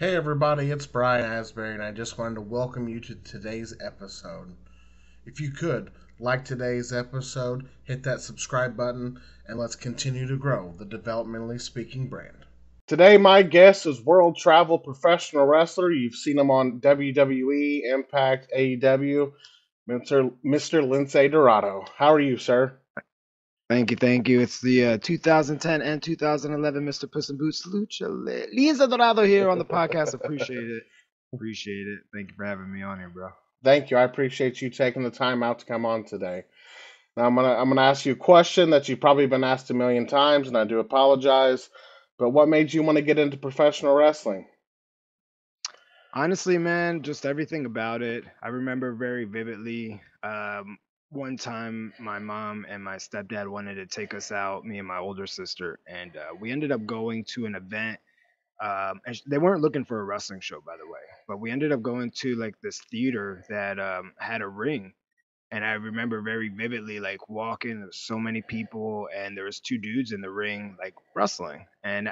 Hey everybody, it's Brian Asbury, and I just wanted to welcome you to today's episode. If you could, like today's episode, hit that subscribe button, and let's continue to grow the Developmentally Speaking brand. Today my guest is world travel professional wrestler. You've seen him on WWE, Impact, AEW, Mr. Lince Dorado. How are you, sir? Thank you. It's the 2010 and 2011 Mr. Puss in Boots Lucha Lince Dorado here on the podcast. Appreciate it. Thank you for having me on here, bro. Thank you. I appreciate you taking the time out to come on today. Now I'm gonna ask you a question that you've probably been asked a million times, and I do apologize. But what made you want to get into professional wrestling? Honestly, man, just everything about it. I remember very vividly. One time, my mom and my stepdad wanted to take us out, me and my older sister, and we ended up going to an event. And they weren't looking for a wrestling show, by the way, but we ended up going to like this theater that had a ring. And I remember very vividly, like walking, there was so many people, and there was two dudes in the ring, like wrestling. And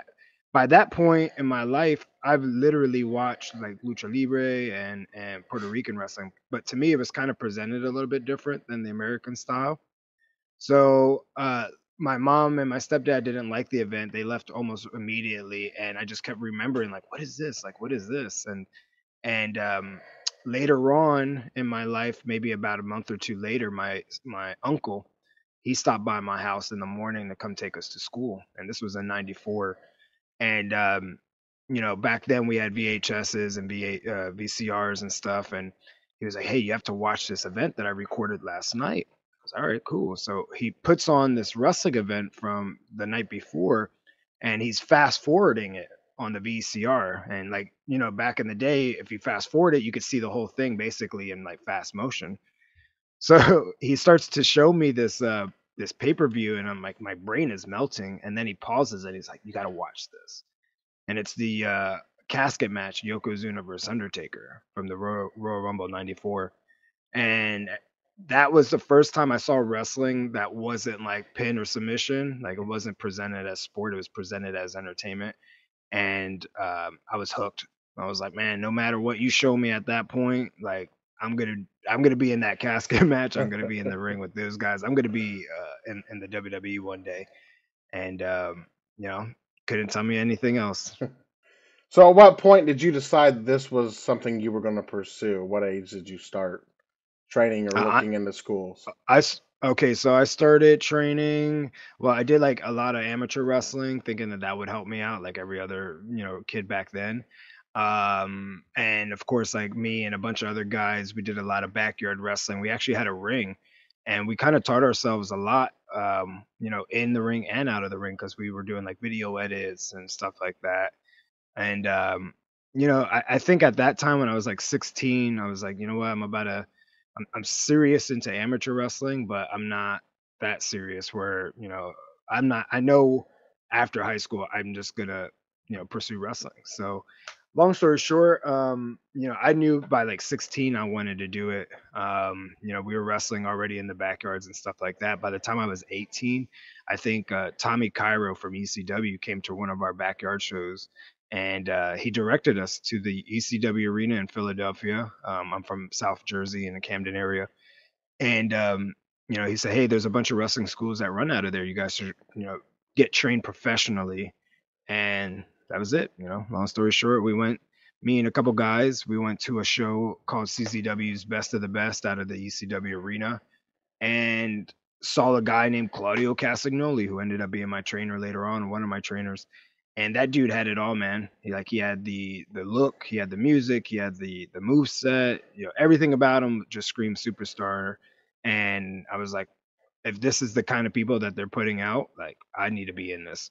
by that point in my life, I've literally watched like Lucha Libre and Puerto Rican wrestling. But to me, it was kind of presented a little bit different than the American style. So my mom and my stepdad didn't like the event. They left almost immediately. And I just kept remembering, like, what is this? Like, what is this? And later on in my life, maybe about a month or two later, my uncle, he stopped by my house in the morning to come take us to school. And this was in 94. And, you know, back then we had VHSs and VCRs and stuff. And he was like, hey, you have to watch this event that I recorded last night. I was, all right, cool. So he puts on this wrestling event from the night before, and he's fast forwarding it on the VCR. And like, you know, back in the day, if you fast forward it, you could see the whole thing basically in like fast motion. So he starts to show me this pay-per-view, and I'm like, my brain is melting. And then he pauses and he's like, you got to watch this. And it's the casket match, Yokozuna versus Undertaker from the Royal Rumble 94. And that was the first time I saw wrestling that wasn't like pin or submission. Like, it wasn't presented as sport. It was presented as entertainment. And I was hooked. I was like, man, no matter what you show me at that point, like, I'm gonna be in that casket match. I'm gonna be in the ring with those guys. I'm gonna be in the WWE one day, and you know, couldn't tell me anything else. So, at what point did you decide this was something you were gonna pursue? What age did you start training or looking into schools? So I started training. Well, I did like a lot of amateur wrestling, thinking that would help me out, like every other kid back then. And of course, like me and a bunch of other guys, we did a lot of backyard wrestling. We actually had a ring, and we kind of taught ourselves a lot, in the ring and out of the ring, because we were doing like video edits and stuff like that. And, I think at that time when I was like 16, I was like, you know what, I'm serious into amateur wrestling, but I'm not that serious where, I know after high school, I'm just gonna, pursue wrestling. So, long story short, I knew by like 16 I wanted to do it. We were wrestling already in the backyards and stuff like that. By the time I was 18, I think Tommy Cairo from ECW came to one of our backyard shows, and he directed us to the ECW arena in Philadelphia. I'm from South Jersey in the Camden area, and he said, "Hey, there's a bunch of wrestling schools that run out of there. You guys should, get trained professionally." And that was it. Long story short, me and a couple guys, we went to a show called CZW's Best of the Best out of the ECW arena, and saw a guy named Claudio Castagnoli, who ended up being my trainer later on, one of my trainers. And that dude had it all, man. He had the look, he had the music, he had the moveset, everything about him just screamed superstar. And I was like, if this is the kind of people that they're putting out, like, I need to be in this.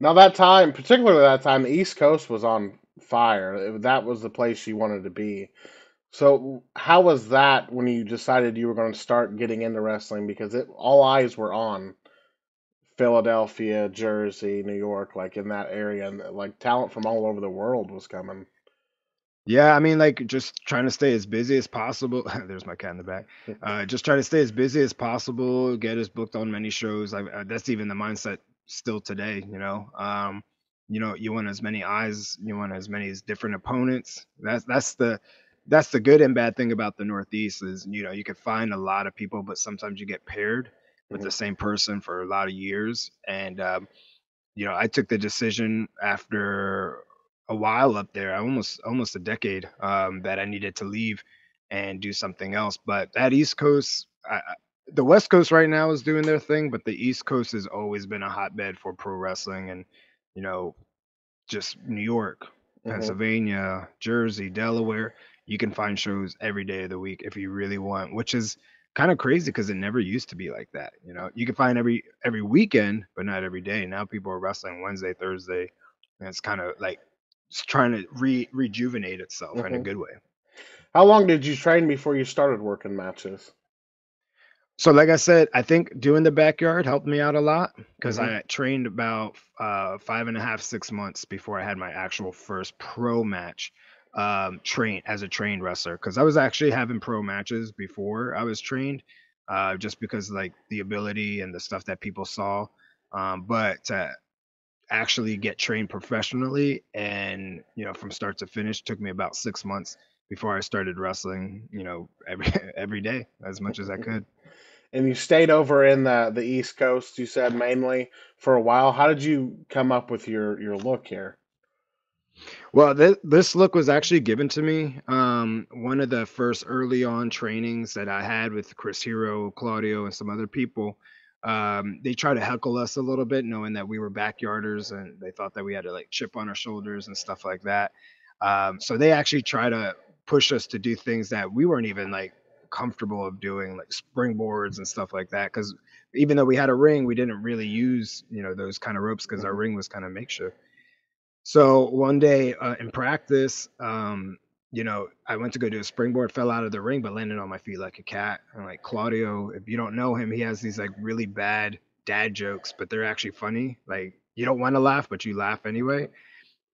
Now particularly that time, the East Coast was on fire. That was the place you wanted to be. So how was that when you decided you were going to start getting into wrestling? Because all eyes were on Philadelphia, Jersey, New York, like in that area. And like talent from all over the world was coming. Yeah, I mean, like just trying to stay as busy as possible. There's my cat in the back. Just try to stay as busy as possible, get us booked on many shows. That's even the mindset. Still today, You know, you want as many eyes, you want as many different opponents. That's the good and bad thing about the Northeast is, you know, you can find a lot of people, but sometimes you get paired with the same person for a lot of years. And, you know, I took the decision after a while up there, almost a decade, that I needed to leave and do something else. But that East Coast, the West Coast right now is doing their thing, but the East Coast has always been a hotbed for pro wrestling. And, you know, just New York, Pennsylvania, Jersey, Delaware, you can find shows every day of the week if you really want, which is kind of crazy because it never used to be like that. You know, you can find every weekend, but not every day. Now people are wrestling Wednesday, Thursday, and it's kind of like it's trying to rejuvenate itself in a good way. How long did you train before you started working matches? So like I said, I think doing the backyard helped me out a lot because I trained about 5.5, 6 months before I had my actual first pro match as a trained wrestler. Because I was actually having pro matches before I was trained just because like the ability and the stuff that people saw. But to actually get trained professionally and, you know, from start to finish took me about 6 months before I started wrestling, you know, every day as much as I could. And you stayed over in the East Coast, you said, mainly for a while. How did you come up with your look here? Well, this look was actually given to me. One of the first early on trainings that I had with Chris Hero, Claudio, and some other people, they tried to heckle us a little bit, knowing that we were backyarders, and they thought that we had to like chip on our shoulders and stuff like that. So they actually try to push us to do things that we weren't even like comfortable of doing, like springboards and stuff like that, because even though we had a ring, we didn't really use, you know, those kind of ropes because our ring was kind of makeshift. So one day in practice, you know, I went to go do a springboard, fell out of the ring, but landed on my feet like a cat. And like Claudio, if you don't know him, he has these like really bad dad jokes, but they're actually funny. Like you don't want to laugh, but you laugh anyway.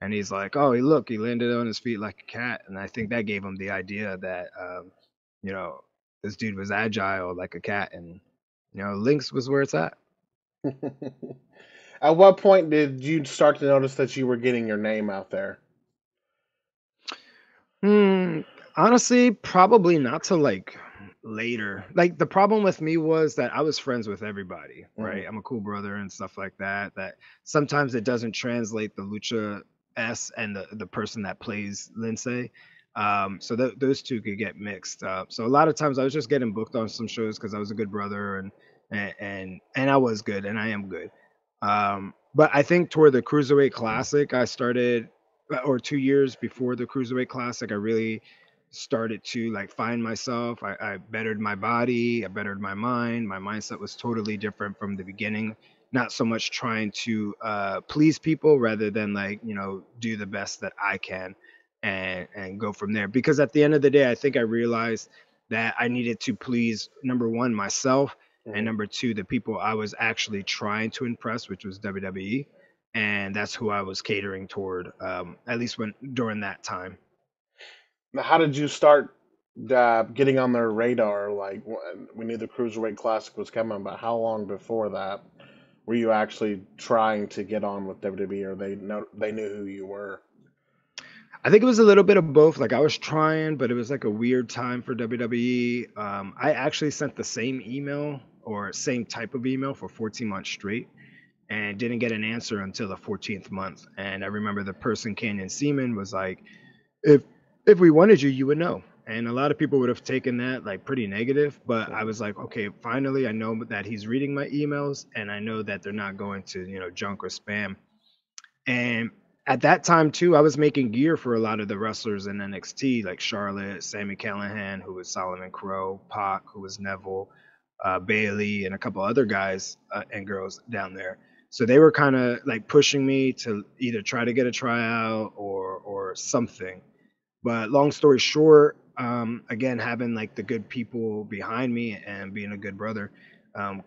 And he's like, oh, look, he landed on his feet like a cat. And I think that gave him the idea that, you know, this dude was agile like a cat, and, you know, Lince was where it's at. At what point did you start to notice that you were getting your name out there? Honestly, probably not till like later. Like the problem with me was that I was friends with everybody, right? I'm a cool brother and stuff like that, that sometimes it doesn't translate the lucha S and the person that plays Lince. So those two could get mixed up. So a lot of times I was just getting booked on some shows because I was a good brother and I was good and I am good. But I think toward the Cruiserweight Classic, 2 years before the Cruiserweight Classic, I really started to like find myself. I bettered my body. I bettered my mind. My mindset was totally different from the beginning. Not so much trying to please people rather than like, you know, do the best that I can and go from there. Because at the end of the day, I think I realized that I needed to please, number one, myself, and number two, the people I was actually trying to impress, which was WWE. And that's who I was catering toward, at least during that time. How did you start getting on their radar? Like, we knew the Cruiserweight Classic was coming, but how long before that were you actually trying to get on with WWE, or they knew who you were? I think it was a little bit of both. Like I was trying, but it was like a weird time for WWE. I actually sent the same email or same type of email for 14 months straight and didn't get an answer until the 14th month. And I remember the person, Canyon Seaman, was like, if we wanted you, you would know. And a lot of people would have taken that like pretty negative, but I was like, okay, finally, I know that he's reading my emails and I know that they're not going to, you know, junk or spam. And at that time, too, I was making gear for a lot of the wrestlers in NXT, like Charlotte, Sami Callihan, who was Solomon Crowe, Pac, who was Neville, Bailey, and a couple other guys and girls down there. So they were kind of like pushing me to either try to get a tryout or something. But long story short, again, having like the good people behind me and being a good brother,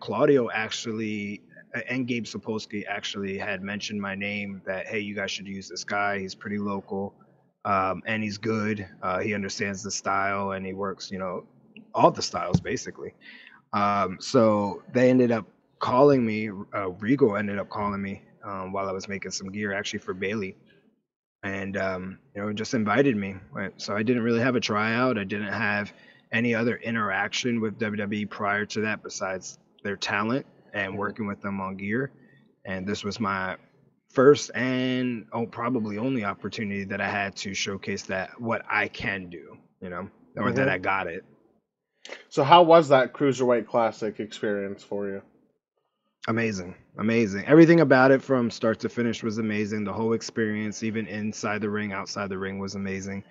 Claudio actually and Gabe Sapolsky actually had mentioned my name that, hey, you guys should use this guy. He's pretty local and he's good. He understands the style and he works, you know, all the styles basically. So they ended up calling me. Regal ended up calling me while I was making some gear actually for Bailey. And, you know, just invited me. Right? So I didn't really have a tryout. I didn't have any other interaction with WWE prior to that besides their talent and working with them on gear. And this was my first and probably only opportunity that I had to showcase that what I can do, you know, or that I got it. So how was that Cruiserweight Classic experience for you? Amazing. Amazing. Everything about it from start to finish was amazing. The whole experience, even inside the ring, outside the ring, was amazing.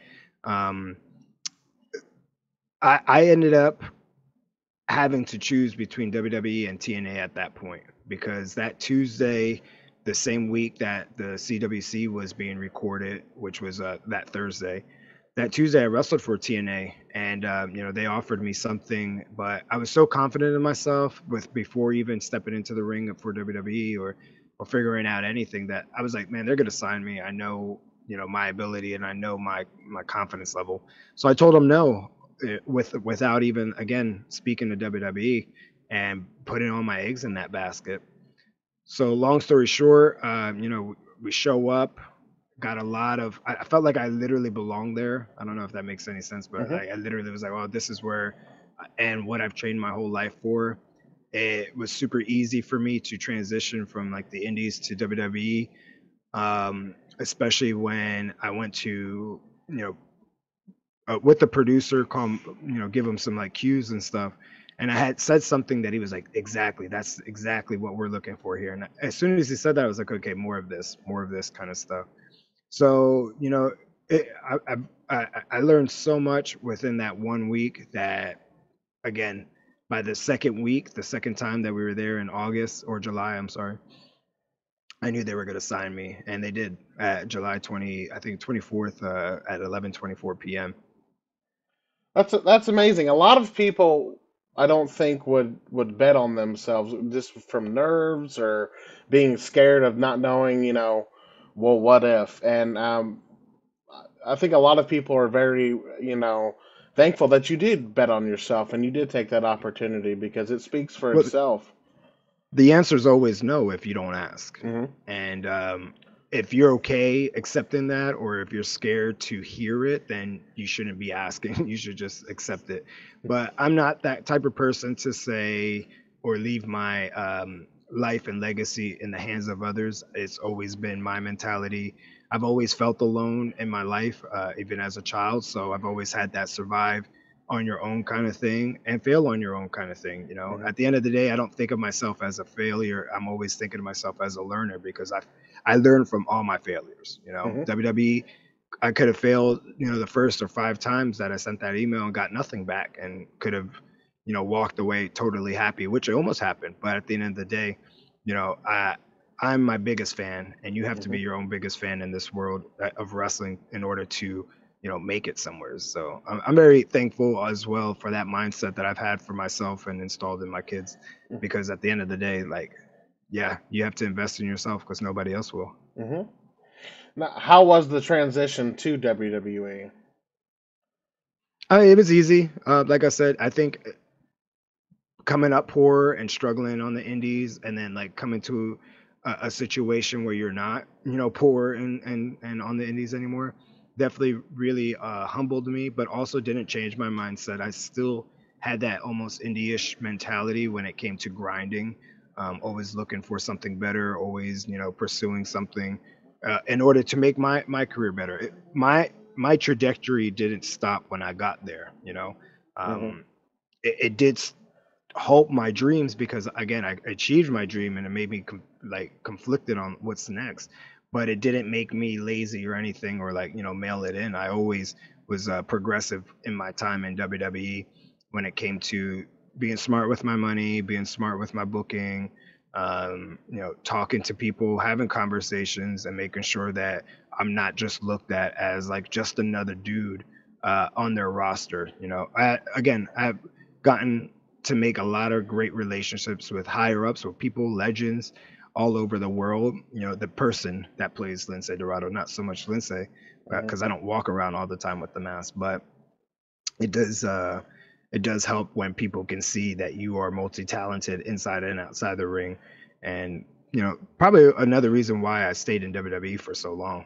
I ended up having to choose between WWE and TNA at that point, because that Tuesday, the same week that the CWC was being recorded, which was that Thursday, that Tuesday I wrestled for TNA, and you know, they offered me something, but I was so confident in myself with before even stepping into the ring for WWE or figuring out anything, that I was like, man, they're gonna sign me. I know, you know, my ability, and I know my confidence level. So I told them no, without even again speaking to WWE and putting all my eggs in that basket. So long story short, you know, we show up. Got a lot of, I felt like I literally belonged there. I don't know if that makes any sense, but I literally was like, well, this is where, and what I've trained my whole life for. It was super easy for me to transition from like the indies to WWE, especially when I went to, you know, with the producer, call him, you know, give him some like cues and stuff. And I had said something that he was like, exactly, that's exactly what we're looking for here. And as soon as he said that, I was like, okay, more of this kind of stuff. So, you know, I learned so much within that 1 week that, again, by the second week, the second time that we were there in August or July, I'm sorry, I knew they were going to sign me. And they did at July 24th at 11:24 p.m. That's amazing. A lot of people, I don't think, would bet on themselves just from nerves or being scared of not knowing, you know, well, what if? And I think a lot of people are very, you know, thankful that you did bet on yourself and you did take that opportunity, because it speaks for itself. The answer is always no if you don't ask. And if you're okay accepting that, or if you're scared to hear it, then you shouldn't be asking. You should just accept it. But I'm not that type of person to say or leave my life and legacy in the hands of others. It's always been my mentality. I've always felt alone in my life, even as a child. So I've always had that survive on your own kind of thing and fail on your own kind of thing. You know, at the end of the day, I don't think of myself as a failure. I'm always thinking of myself as a learner, because I learned from all my failures. You know, WWE, I could have failed, you know, the first or five times that I sent that email and got nothing back, and could have, you know, walked away totally happy, which almost happened. But at the end of the day, you know, I'm my biggest fan, and you have to be your own biggest fan in this world of wrestling in order to, you know, make it somewhere. So I'm very thankful as well for that mindset that I've had for myself and installed in my kids, because at the end of the day, like, yeah, you have to invest in yourself, because nobody else will. Now, how was the transition to WWE? It was easy. Like I said, I think coming up poor and struggling on the indies, and then like coming to a situation where you're not, you know, poor and on the indies anymore, definitely really humbled me, but also didn't change my mindset. I still had that almost indie-ish mentality when it came to grinding, always looking for something better, always, you know, pursuing something in order to make my career better. My trajectory didn't stop when I got there, you know. It did halt my dreams, because again, I achieved my dream, and it made me conflicted on what's next, but it didn't make me lazy or anything, or like, you know, mail it in. I always was progressive in my time in WWE when it came to being smart with my money, being smart with my booking, you know, talking to people, having conversations, and making sure that I'm not just looked at as like just another dude on their roster. You know, I've gotten to make a lot of great relationships with higher ups, with people, legends all over the world. You know, the person that plays Lince Dorado, not so much Lince, because I don't walk around all the time with the mask, but it does help when people can see that you are multi-talented inside and outside the ring. And probably another reason why I stayed in WWE for so long.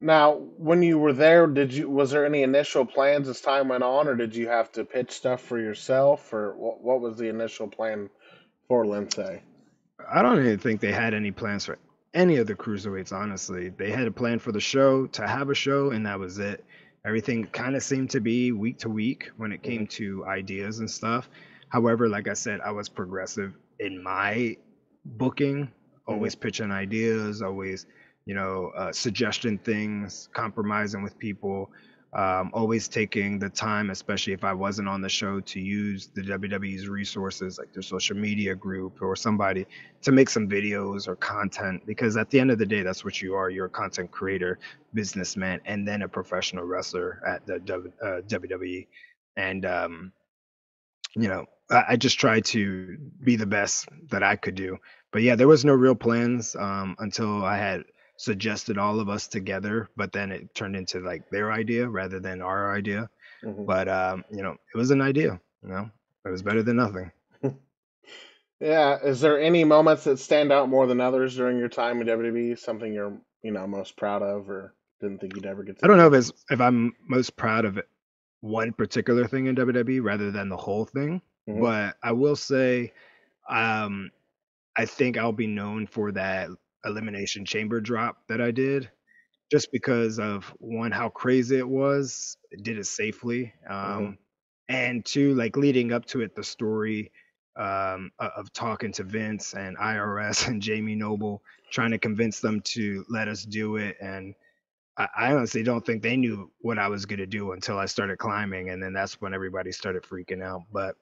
Now, when you were there, was there any initial plans as time went on, or did you have to pitch stuff for yourself, or what was the initial plan for Lince? I don't even think they had any plans for any of the cruiserweights, honestly. They had a plan for the show, to have a show, and that was it. Everything kind of seemed to be week to week when it came to ideas and stuff. However, like I said, I was progressive in my booking, always pitching ideas, always suggestion things, compromising with people, always taking the time, especially if I wasn't on the show, to use the WWE's resources, like their social media group or somebody, to make some videos or content, because at the end of the day, that's what you are. You're a content creator, businessman, and then a professional wrestler at the WWE. And, I just tried to be the best that I could do. But yeah, there was no real plans until I had suggested all of us together, but then it turned into like their idea rather than our idea. But it was an idea, it was better than nothing. Yeah. Is there any moments that stand out more than others during your time in WWE, something you're most proud of or didn't think you'd ever get to? I don't know if I'm most proud of one particular thing in WWE rather than the whole thing, but I will say I think I'll be known for that Elimination Chamber drop that I did, just because of one, how crazy it was. It did it safely, and two, like leading up to it, the story of talking to Vince and IRS and Jamie Noble, trying to convince them to let us do it. And I honestly don't think they knew what I was going to do until I started climbing, and then that's when everybody started freaking out. But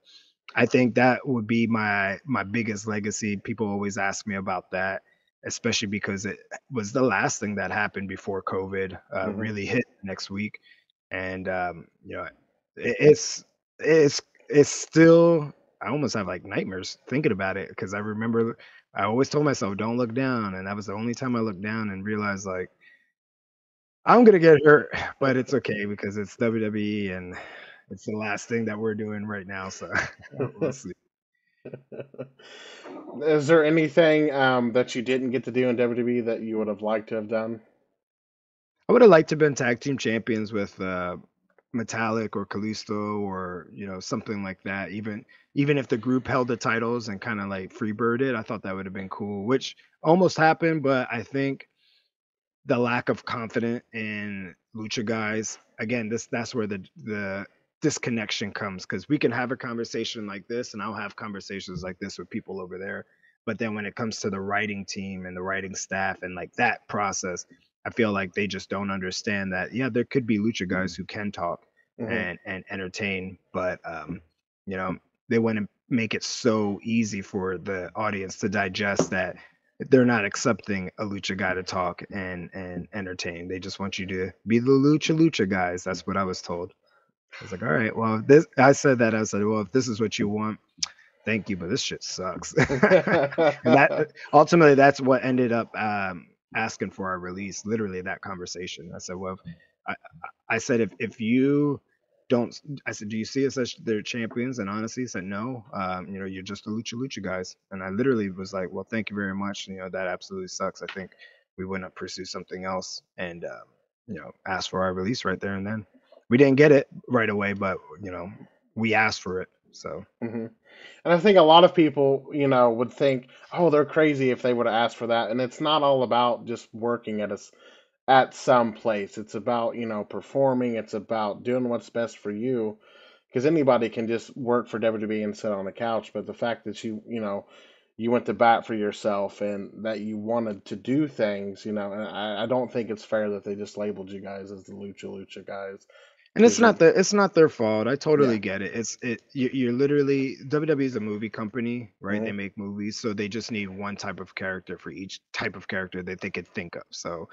I think that would be my biggest legacy. People always ask me about that, especially because it was the last thing that happened before COVID really hit next week. And, it's still, I almost have like nightmares thinking about it, because I remember I always told myself, don't look down. And that was the only time I looked down and realized, like, I'm going to get hurt, but it's okay because it's WWE and it's the last thing that we're doing right now. So we'll see. Is there anything that you didn't get to do in WWE that you would have liked to have done? I would have liked to have been tag team champions with Metallic or Kalisto, or something like that. Even if the group held the titles and kind of like freebirded, I thought that would have been cool, which almost happened. But I think the lack of confidence in Lucha guys, again, that's where the disconnection comes, because we can have a conversation like this, and I'll have conversations like this with people over there, but then when it comes to the writing team and the writing staff and like that process, I feel like they just don't understand that there could be Lucha guys who can talk and entertain, but they want to make it so easy for the audience to digest that they're not accepting a Lucha guy to talk and entertain. They just want you to be the Lucha guys. That's what I was told. I was like, all right, well, if this is what you want, thank you, but this shit sucks. Ultimately, that's what ended up asking for our release, literally that conversation. I said, if you don't, I said, do you see us as their champions? And honestly, he said, no, you're just the Lucha guys. And I literally was like, well, thank you very much. That absolutely sucks. I think we went up, pursue something else, and, asked for our release right there and then. We didn't get it right away, but, we asked for it. So, And I think a lot of people, would think, oh, they're crazy if they would have asked for that. And it's not all about just working at some place. It's about, performing. It's about doing what's best for you, because anybody can just work for WWE and sit on the couch. But the fact that you went to bat for yourself and that you wanted to do things, and I don't think it's fair that they just labeled you guys as the Lucha guys. And it's not their fault. I totally get it. You're literally, WWE is a movie company, right? They make movies, so they just need one type of character for each type of character that they could think of. So,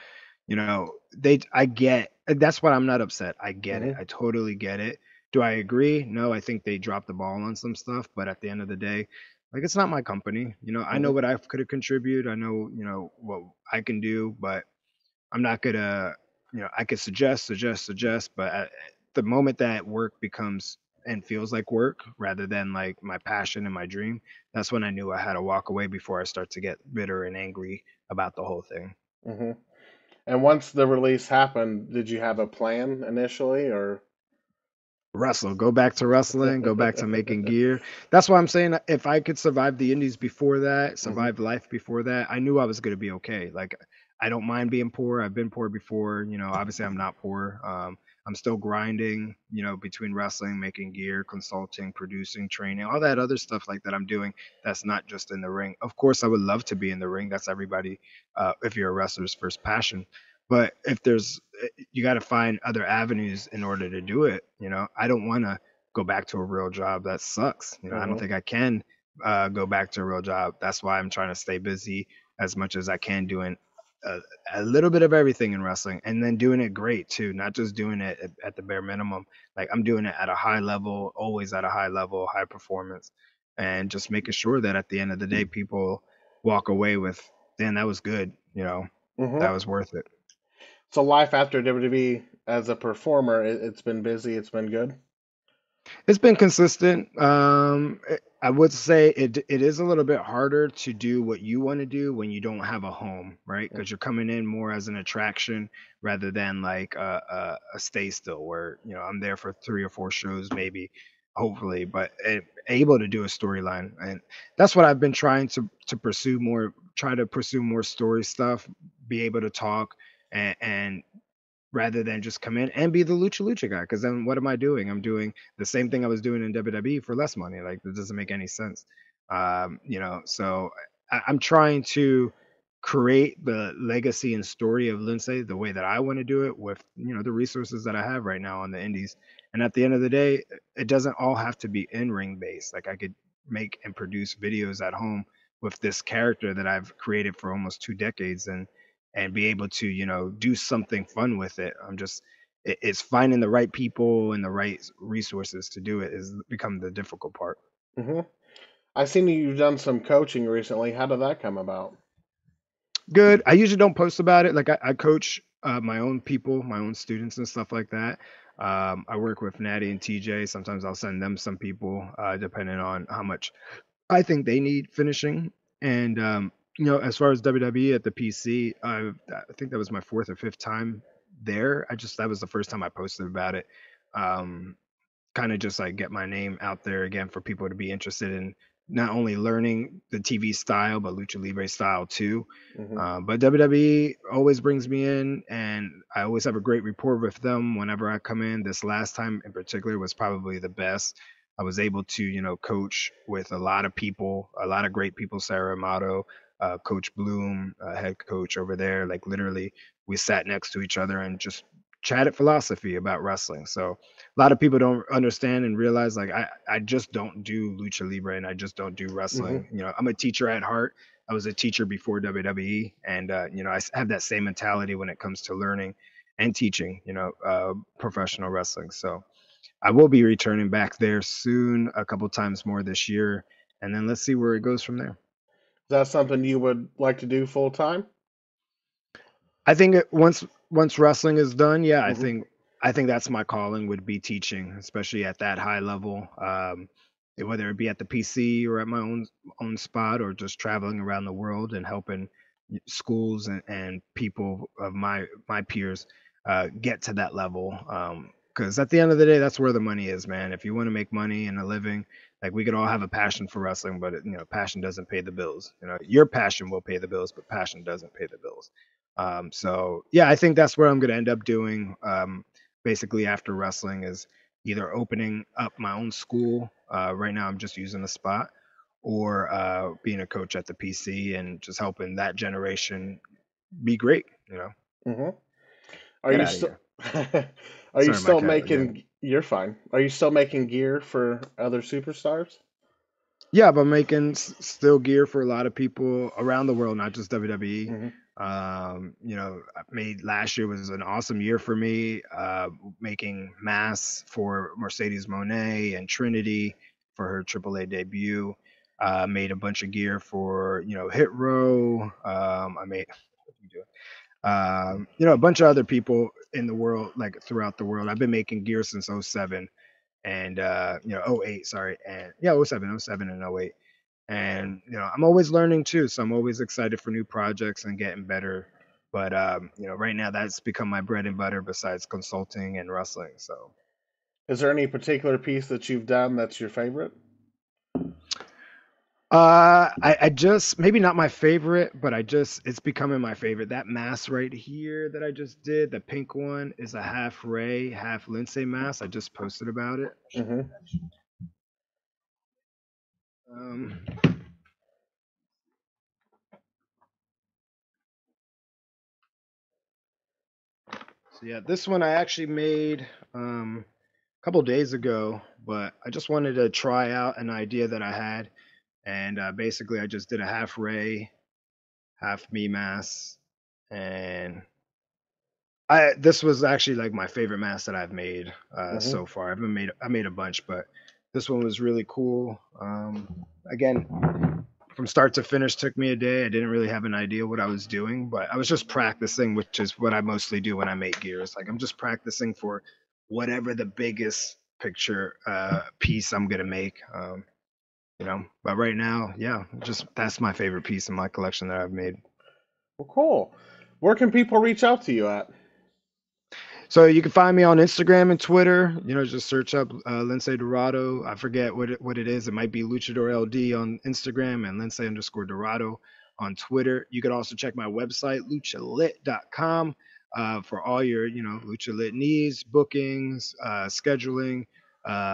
that's why I'm not upset. I get it. I totally get it. Do I agree? No, I think they dropped the ball on some stuff, but at the end of the day, like, it's not my company. I know what I could have contributed. I know, what I can do, but I'm not gonna, I could suggest, but at the moment that work becomes and feels like work rather than like my passion and my dream, that's when I knew I had to walk away before I start to get bitter and angry about the whole thing. Mm-hmm. And once the release happened, did you have a plan initially, or? Wrestle, go back to wrestling, go back to making gear. That's why I'm saying, if I could survive the indies before that, survive mm-hmm. life before that, I knew I was going to be okay. Like, I don't mind being poor. I've been poor before, you know, obviously I'm not poor. I'm still grinding, you know, between wrestling, making gear, consulting, producing, training, all that other stuff like that I'm doing. That's not just in the ring. Of course, I would love to be in the ring. That's everybody, if you're a wrestler's first passion. But if there's, you got to find other avenues in order to do it. You know, I don't want to go back to a real job. That sucks. You know, mm-hmm. I don't think I can go back to a real job. That's why I'm trying to stay busy as much as I can, doing a little bit of everything in wrestling, and then doing it great too. Not just doing it at the bare minimum. Like, I'm doing it at a high level, always at a high level, high performance, and just making sure that at the end of the day, people walk away with, "Damn, that was good. You know, mm-hmm. that was worth it." So life after WWE as a performer, it's been busy. It's been good. It's been consistent. I would say it is a little bit harder to do what you want to do when you don't have a home, right? Because you're coming in more as an attraction rather than like a stay still, where, you know, I'm there for 3 or 4 shows, maybe, hopefully, but able to do a storyline. And that's what I've been trying to pursue more, try to pursue more story stuff, be able to talk. And rather than just come in and be the lucha guy, because then what am I doing? I'm doing the same thing I was doing in WWE for less money. Like, that doesn't make any sense. You know, so I'm trying to create the legacy and story of Lince the way that I want to do it with, you know, the resources that I have right now on the indies. And at the end of the day, it doesn't all have to be in ring based. Like, I could make and produce videos at home with this character that I've created for almost 2 decades, and be able to, you know, do something fun with it. It's finding the right people and the right resources to do it is become the difficult part. Mm-hmm. I've seen you've done some coaching recently. How did that come about? Good. I usually don't post about it. Like, I coach my own people, my own students and stuff like that. I work with Natty and TJ. Sometimes I'll send them some people, depending on how much I think they need finishing. And, you know, as far as WWE at the PC, I think that was my 4th or 5th time there. That was the first time I posted about it. Kind of just like get my name out there again for people to be interested in not only learning the TV style, but Lucha Libre style too. Mm-hmm. But WWE always brings me in, and I always have a great rapport with them whenever I come in. This last time in particular was probably the best. I was able to, you know, coach with a lot of people, a lot of great people, Sarah Amato, Coach Bloom, head coach over there. Like, literally, we sat next to each other and just chatted philosophy about wrestling. So a lot of people don't understand and realize, like, I just don't do Lucha Libre, and I just don't do wrestling. Mm-hmm. You know, I'm a teacher at heart. I was a teacher before WWE, and you know, I have that same mentality when it comes to learning and teaching, you know, professional wrestling. So I will be returning back there soon, a couple times more this year, and then let's see where it goes from there. Is that something you would like to do full time? I think once wrestling is done, yeah, mm-hmm. I think that's my calling, would be teaching, especially at that high level. Whether it be at the PC or at my own spot, or just traveling around the world and helping schools and people of my peers get to that level. Because at the end of the day, that's where the money is, man. If you want to make money and a living, like, we could all have a passion for wrestling, but, you know, passion doesn't pay the bills. You know, your passion will pay the bills, but passion doesn't pay the bills. So, yeah, I think that's where I'm going to end up doing basically after wrestling, is either opening up my own school. Right now, I'm just using a spot, or being a coach at the PC and just helping that generation be great, you know. Mm-hmm. You're fine. Are you still making gear for other superstars? Yeah, but making still gear for a lot of people around the world, not just WWE. Mm-hmm. You know, last year was an awesome year for me, making masks for Mercedes Moné and Trinity for her AAA debut. Made a bunch of gear for, you know, Hit Row. You know, a bunch of other people in the world, like throughout the world. I've been making gear since 2007, and 08, sorry, and yeah, 07 and 08. And I'm always learning too, so I'm always excited for new projects and getting better. But right now that's become my bread and butter besides consulting and wrestling. So, is there any particular piece that you've done that's your favorite? I just, maybe not my favorite, but it's becoming my favorite. That mask right here that I just did, the pink one, is a half Ray, half Lince mask. I just posted about it. Mm-hmm. So yeah, this one I actually made a couple days ago, but I just wanted to try out an idea that I had, and basically I just did a half Ray, half me mask, and this was actually like my favorite mask that I've made so far. I made a bunch, but this one was really cool. Again, from start to finish took me a day. I didn't really have an idea what I was doing, but I was just practicing, which is what I mostly do when I make gear. It's like I'm just practicing for whatever the biggest picture piece I'm going to make. But right now, yeah, that's my favorite piece in my collection that I've made. Well, cool. Where can people reach out to you at? So you can find me on Instagram and Twitter. Just search up Lince Dorado. I forget what it is. It might be Luchador LD on Instagram and Lince_Dorado on Twitter. You can also check my website, Luchalit.com, for all your, Lucha Lit needs, bookings, scheduling,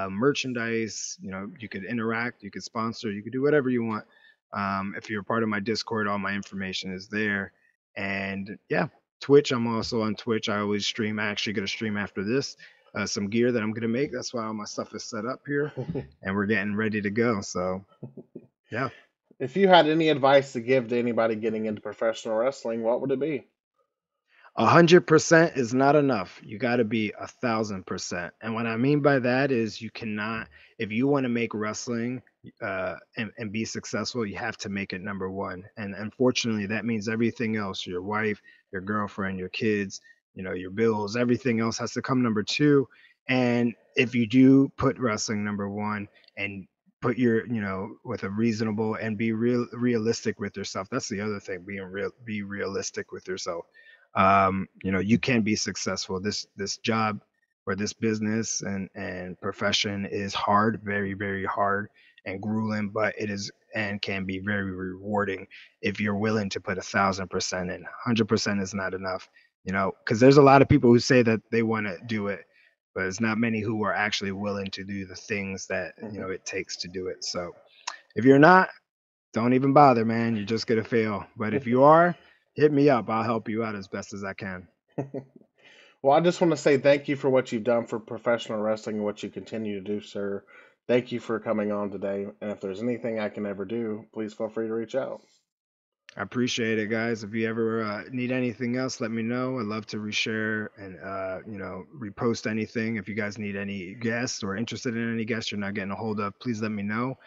merchandise. You could interact, you could sponsor, you could do whatever you want. If you're part of my Discord, all my information is there. And yeah. Twitch, I'm also on Twitch. I always stream. I'm actually going to stream after this some gear that I'm going to make. That's why all my stuff is set up here, and we're getting ready to go. So, yeah. If you had any advice to give to anybody getting into professional wrestling, what would it be? 100% is not enough. You got to be 1,000%. And what I mean by that is you cannot, if you want to make wrestling and be successful, you have to make it number one. And unfortunately, that means everything else, your wife, your girlfriend, your kids, your bills, everything else has to come number two. And if you do put wrestling number one and put your, with a reasonable, and be realistic with yourself. That's the other thing, be realistic with yourself. You can be successful. This job or this business and profession is hard, very, very hard and grueling, but it is and can be very rewarding if you're willing to put 1,000% in. 100% is not enough, because there's a lot of people who say that they want to do it, but it's not many who are actually willing to do the things that, it takes to do it. So if you're not, don't even bother, man. You're just going to fail. But if you are, hit me up. I'll help you out as best as I can. Well, I just want to say thank you for what you've done for professional wrestling and what you continue to do, sir. Thank you for coming on today. And if there's anything I can ever do, please feel free to reach out. I appreciate it, guys. If you ever need anything else, let me know. I'd love to reshare and, repost anything. If you guys need any guests or interested in any guests you're not getting a hold of, please let me know.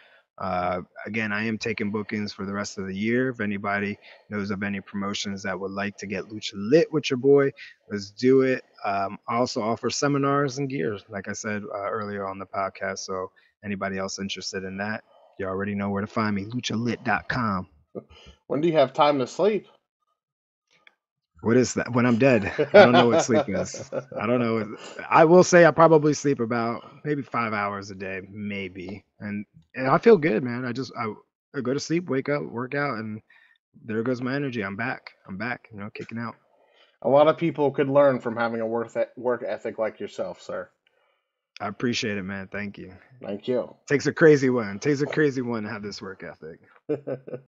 Again, I am taking bookings for the rest of the year. If anybody knows of any promotions that would like to get Lucha Lit with your boy, let's do it. I also offer seminars and gear, like I said earlier on the podcast. So anybody else interested in that, you already know where to find me, Luchalit.com. When do you have time to sleep? What is that? When I'm dead. I don't know what sleep is. I don't know. I will say I probably sleep about maybe 5 hours a day, maybe. And I feel good, man. I go to sleep, wake up, work out, and there goes my energy. I'm back, kicking out. A lot of people could learn from having a work ethic like yourself, sir. I appreciate it, man. Thank you. Thank you. Takes a crazy one to have this work ethic.